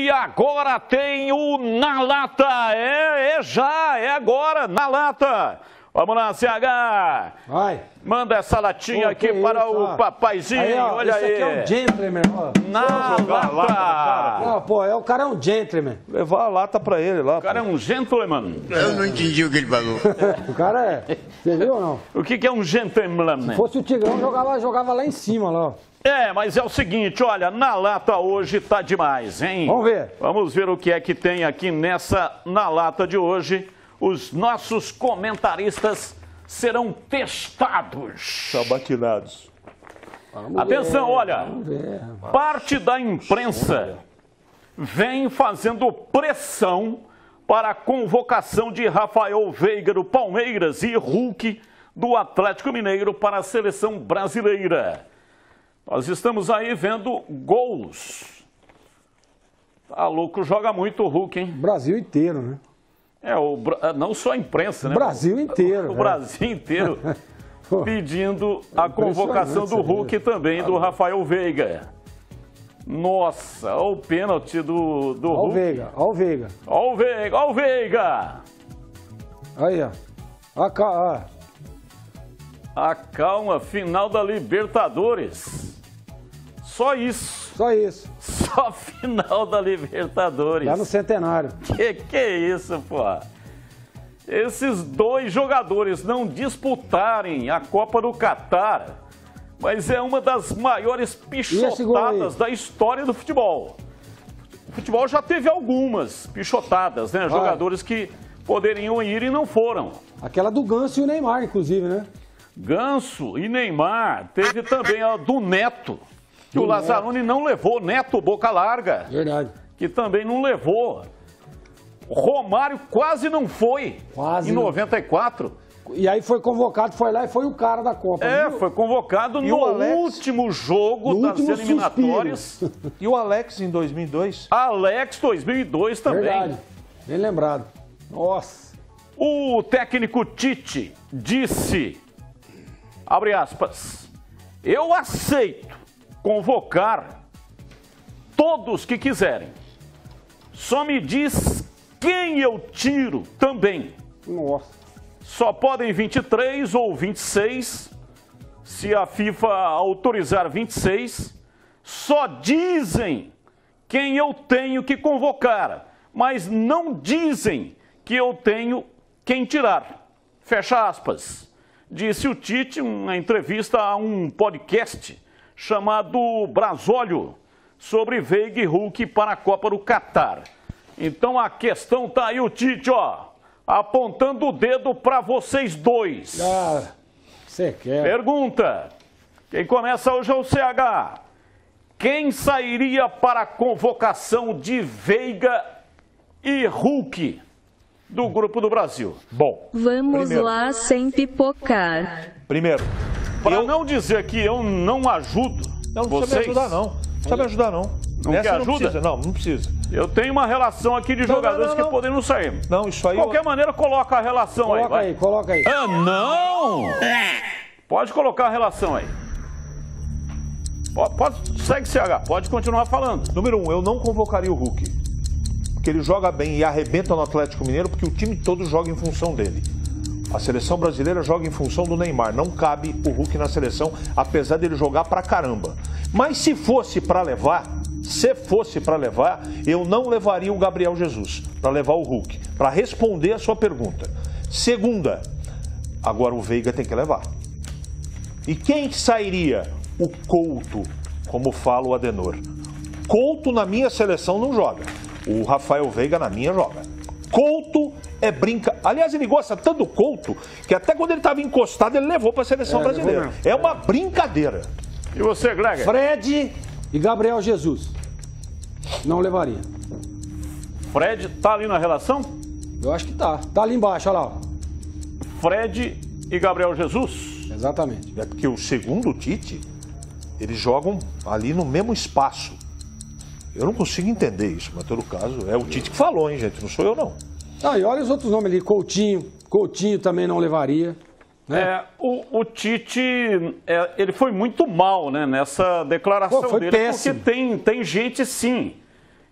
E agora tem o Na Lata. É agora, Na Lata. Vamos lá, CH. Vai. Manda essa latinha aqui para o papaizinho. Aí, ó, olha aí. Esse aqui é um gentleman. Ó. Na lata. Não, pô, o cara é um gentleman. Levar a lata para ele lá. O cara é um gentleman. Eu não entendi o que ele falou. O cara é... Você viu ou não? O que é um gentleman? Né? Se fosse o Tigrão, jogava lá em cima, lá. É, mas é o seguinte, olha, Na Lata hoje tá demais, hein? Vamos ver. Vamos ver o que é que tem aqui nessa Na Lata de hoje. Os nossos comentaristas serão testados. Sabatinados. Atenção, olha. Parte da imprensa vem fazendo pressão para a convocação de Raphael Veiga do Palmeiras e Hulk do Atlético Mineiro para a seleção brasileira. Nós estamos aí vendo gols. Tá louco, joga muito o Hulk, hein? Brasil inteiro, né? Não só a imprensa, né? Brasil inteiro. O Brasil inteiro pedindo a convocação do Hulk e também do Raphael Veiga. Nossa, olha o pênalti do Hulk. Olha o Veiga, olha o Veiga. Olha o Veiga, olha o Veiga. Aí, ó. A calma final da Libertadores. Só isso. Só isso. Só final da Libertadores. Lá no Centenário. Que é isso, pô? Esses dois jogadores não disputarem a Copa do Qatar, mas é uma das maiores pichotadas da história do futebol. O futebol já teve algumas pichotadas, né? Jogadores que poderiam ir e não foram. Aquela do Ganso e o Neymar, inclusive, né? Ganso e Neymar. Teve também a do Neto. Que o Lazaroni não levou, Neto, boca larga. Verdade. Que também não levou. Romário quase não foi. Quase. Em 94. E aí foi convocado, foi lá e foi o cara da Copa. Foi convocado no último jogo das eliminatórias. E o Alex em 2002? Alex 2002 também. Verdade. Bem lembrado. Nossa. O técnico Tite disse, abre aspas, eu aceito convocar todos que quiserem. Só me diz quem eu tiro também. Nossa. Só podem 23 ou 26, se a FIFA autorizar 26. Só dizem quem eu tenho que convocar, mas não dizem que eu tenho quem tirar. Fecha aspas. Disse o Tite em uma entrevista a um podcast chamado Brasolho, sobre Veiga e Hulk para a Copa do Qatar. Então a questão tá aí, o Tite, ó, apontando o dedo para vocês dois. Ah, você quer. Pergunta, quem começa hoje é o CH. Quem sairia para a convocação de Veiga e Hulk do Grupo do Brasil? Bom, Vamos lá sem pipocar. Primeiro... Para eu não dizer que eu não ajudo vocês... Não precisa me ajudar, não. Não precisa me ajudar, não. Não quer ajuda? Precisa, não, não precisa. Eu tenho uma relação aqui de jogadores que podem não sair. Não, isso aí... De qualquer maneira, coloca a relação aí. Coloca aí, coloca aí. Ah, não! Pode colocar a relação aí. Pode, segue, CH. Pode continuar falando. Número um, eu não convocaria o Hulk. Porque ele joga bem e arrebenta no Atlético Mineiro, porque o time todo joga em função dele. A seleção brasileira joga em função do Neymar. Não cabe o Hulk na seleção, apesar dele jogar pra caramba. Mas se fosse pra levar, eu não levaria o Gabriel Jesus pra levar o Hulk. Pra responder a sua pergunta. Segunda, agora o Veiga tem que levar. E quem sairia? O Couto, como fala o Adenor. Couto na minha seleção não joga. O Raphael Veiga na minha joga. Couto é brinca. Aliás, ele gosta tanto do Couto que até quando ele estava encostado, ele levou para a seleção brasileira. É uma brincadeira. E você, Gleguer? Fred e Gabriel Jesus. Não levaria. Fred tá ali na relação? Eu acho que tá. Tá ali embaixo, olha lá. Fred e Gabriel Jesus? Exatamente. É porque o segundo Tite, eles jogam ali no mesmo espaço. Eu não consigo entender isso, mas, em todo caso, é o Tite que falou, hein, gente? Não sou eu, não. Ah, e olha os outros nomes ali. Coutinho. Coutinho também não levaria. Né? O Tite, ele foi muito mal, né, nessa declaração dele. Péssimo. Porque tem gente, sim,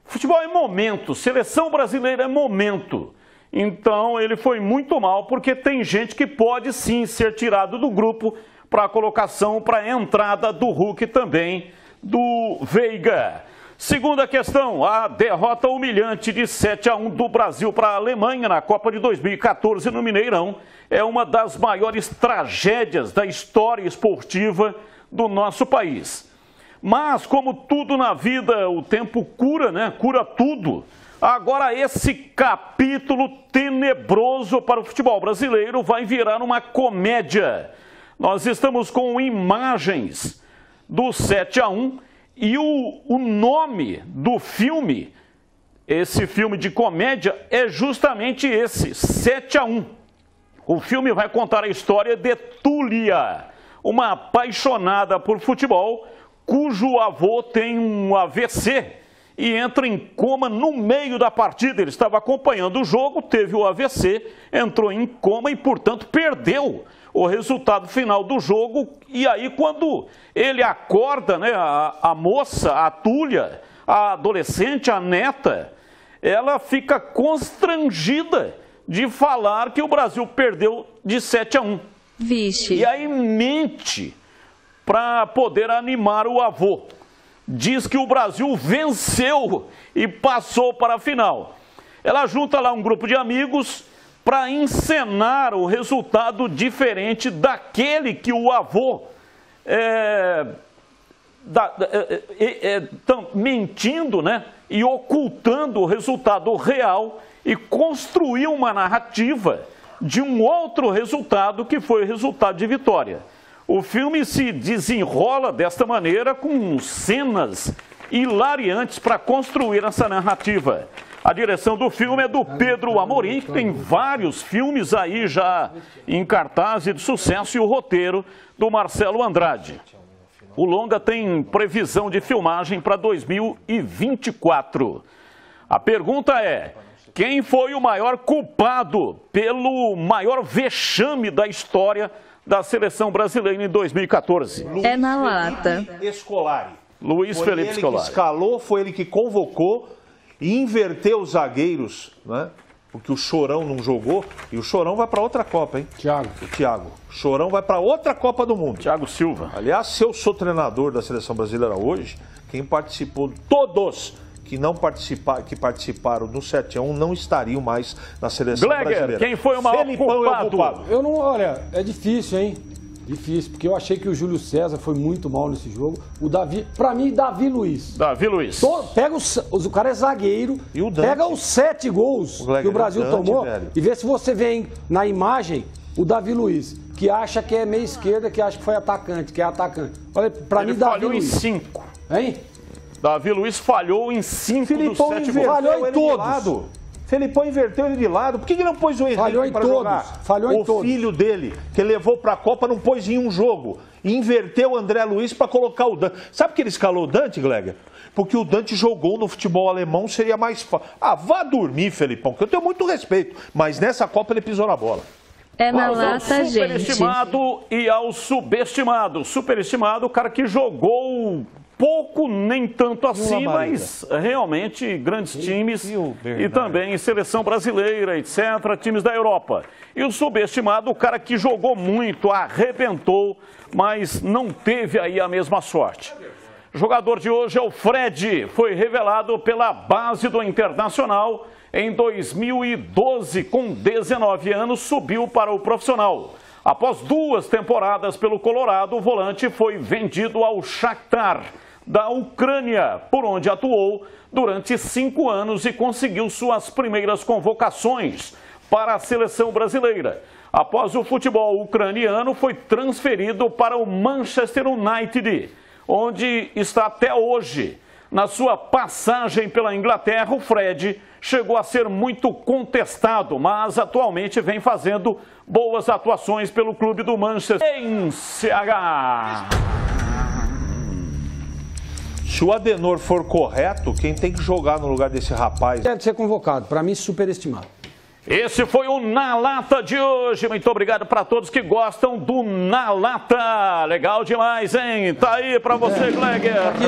Futebol é momento, seleção brasileira é momento. Então ele foi muito mal, porque tem gente que pode sim ser tirado do grupo para a colocação, para a entrada do Hulk também, do Veiga. Segunda questão, a derrota humilhante de 7-1 do Brasil para a Alemanha na Copa de 2014 no Mineirão é uma das maiores tragédias da história esportiva do nosso país. Mas, como tudo na vida, o tempo cura, né? Cura tudo. Agora, esse capítulo tenebroso para o futebol brasileiro vai virar uma comédia. Nós estamos com imagens do 7-1 e o nome do filme, esse filme de comédia, é justamente esse, 7-1. O filme vai contar a história de Túlia, uma apaixonada por futebol, cujo avô tem um AVC e entra em coma no meio da partida. Ele estava acompanhando o jogo, teve o AVC, entrou em coma e, portanto, perdeu o resultado final do jogo. E aí, quando ele acorda, né, a moça, a Túlia, a adolescente, a neta, ela fica constrangida de falar que o Brasil perdeu de 7-1. Vixe. E aí mente para poder animar o avô. Diz que o Brasil venceu e passou para a final. Ela junta lá um grupo de amigos para encenar o resultado diferente daquele que o avô mentindo, né, e ocultando o resultado real, e construiu uma narrativa de um outro resultado que foi o resultado de vitória. O filme se desenrola desta maneira, com cenas hilariantes para construir essa narrativa. A direção do filme é do Pedro Amorim, que tem vários filmes aí já em cartaz e de sucesso, e o roteiro do Marcelo Andrade. O longa tem previsão de filmagem para 2024. A pergunta é: quem foi o maior culpado pelo maior vexame da história da seleção brasileira em 2014? É na lata. Luiz Felipe Escolari. Foi ele que escalou, foi ele que convocou e inverteu os zagueiros, né? Porque o Chorão não jogou, e o Chorão vai para outra Copa, hein? Thiago. O Thiago. Chorão vai para outra Copa do Mundo. Thiago Silva. Aliás, se eu sou treinador da seleção brasileira hoje, quem participou, todos que participaram do 7-1 não estariam mais na seleção brasileira. Quem foi o maior culpado? Eu não, olha, é difícil, hein? Difícil, porque eu achei que o Júlio César foi muito mal nesse jogo. O Davi, pra mim, David Luiz. David Luiz. Pega o cara é zagueiro, e o Dante. Pega os 7 gols que o Brasil tomou, velho. E vê se você vê na imagem o David Luiz, que acha que é meia esquerda, que acha que foi atacante, que é atacante. Olha, pra mim, Davi Luiz. Ele falhou em 5. Hein? Davi Luiz falhou em 5 dos 7 gols. Falhou em todos. Felipão inverteu ele de lado. Por que não pôs o Henrique para jogar? Falhou em todos. O filho dele, que levou para a Copa, não pôs em um jogo. E inverteu o André Luiz para colocar o Dante. Sabe por que ele escalou o Dante, Gleguer? Porque o Dante jogou no futebol alemão, seria mais fácil. Ah, vá dormir, Felipão, que eu tenho muito respeito. Mas nessa Copa ele pisou na bola. É na lata, gente. Superestimado e ao subestimado. Superestimado, o cara que jogou pouco, nem tanto assim, mas realmente grandes times e também seleção brasileira, etc., times da Europa. E o subestimado, o cara que jogou muito, arrebentou, mas não teve aí a mesma sorte. O jogador de hoje é o Fred, foi revelado pela base do Internacional em 2012, com 19 anos, subiu para o profissional. Após 2 temporadas pelo Colorado, o volante foi vendido ao Shakhtar da Ucrânia, por onde atuou durante 5 anos e conseguiu suas primeiras convocações para a seleção brasileira. Após o futebol ucraniano, foi transferido para o Manchester United, onde está até hoje. Na sua passagem pela Inglaterra, o Fred chegou a ser muito contestado, mas atualmente vem fazendo boas atuações pelo clube do Manchester em CH. Se o Adenor for correto, quem tem que jogar no lugar desse rapaz deve ser convocado, para mim superestimado. Esse foi o Na Lata de hoje. Muito obrigado para todos que gostam do Na Lata. Legal demais, hein? Tá aí para você, Gleguer.